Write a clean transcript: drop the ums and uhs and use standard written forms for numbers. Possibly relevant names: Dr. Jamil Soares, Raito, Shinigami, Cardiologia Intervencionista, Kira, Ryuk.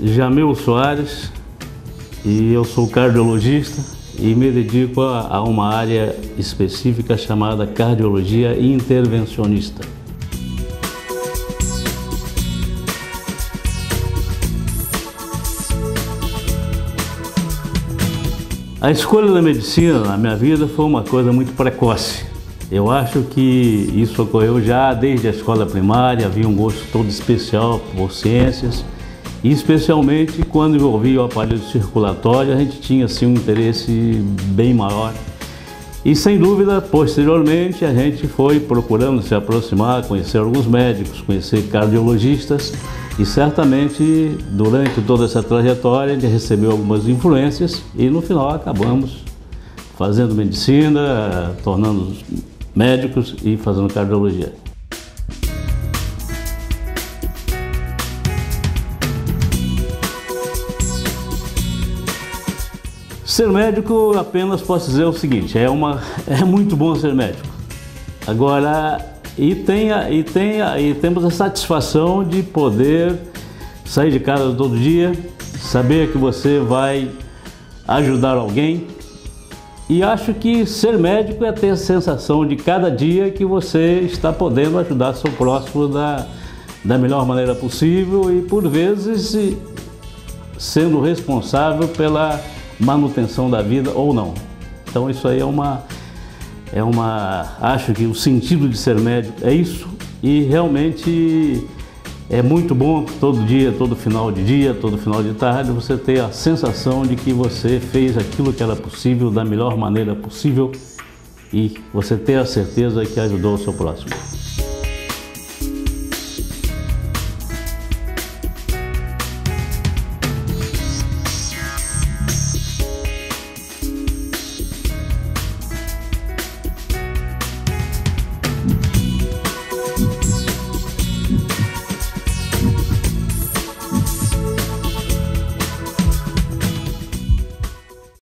Jamil Soares, e eu sou cardiologista e me dedico a uma área específica chamada Cardiologia Intervencionista. A escolha da medicina na minha vida foi uma coisa muito precoce. Eu acho que isso ocorreu já desde a escola primária, havia um gosto todo especial por ciências. E especialmente quando envolvia o aparelho circulatório, a gente tinha assim um interesse bem maior. E sem dúvida, posteriormente, a gente foi procurando se aproximar, conhecer alguns médicos, conhecer cardiologistas. E certamente, durante toda essa trajetória, a gente recebeu algumas influências e no final acabamos fazendo medicina, tornando-nos médicos e fazendo cardiologia. Ser médico, apenas posso dizer o seguinte, é muito bom ser médico. Agora, temos a satisfação de poder sair de casa todo dia, saber que você vai ajudar alguém. E acho que ser médico é ter a sensação de cada dia que você está podendo ajudar seu próximo da melhor maneira possível e, por vezes, sendo responsável pela manutenção da vida ou não. Então isso aí acho que o sentido de ser médico é isso, e realmente é muito bom todo dia, todo final de tarde, você ter a sensação de que você fez aquilo que era possível, da melhor maneira possível, e você ter a certeza que ajudou o seu próximo.